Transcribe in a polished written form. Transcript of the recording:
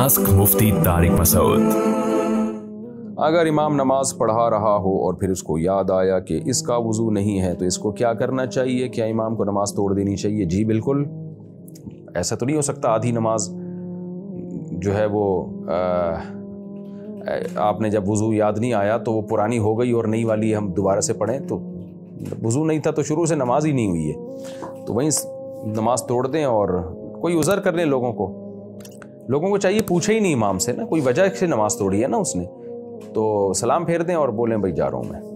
Mask मुफ्ती तारिक मसूद। अगर इमाम नमाज पढ़ा रहा हो और फिर उसको याद आया कि इसका वज़ू नहीं है तो इसको क्या करना चाहिए? क्या इमाम को नमाज तोड़ देनी चाहिए? जी बिल्कुल, ऐसा तो नहीं हो सकता आधी नमाज जो है वो आपने जब वज़ू याद नहीं आया तो वो पुरानी हो गई और नई वाली हम दोबारा से पढ़ें, तो वज़ू नहीं था तो शुरू से नमाज ही नहीं हुई है, तो वहीं नमाज तोड़ दें और कोई उज़र कर लें। लोगों को चाहिए पूछे ही नहीं इमाम से ना, कोई वजह से नमाज तोड़ी है ना उसने, तो सलाम फेर दें और बोलें भाई जा रहा हूँ मैं।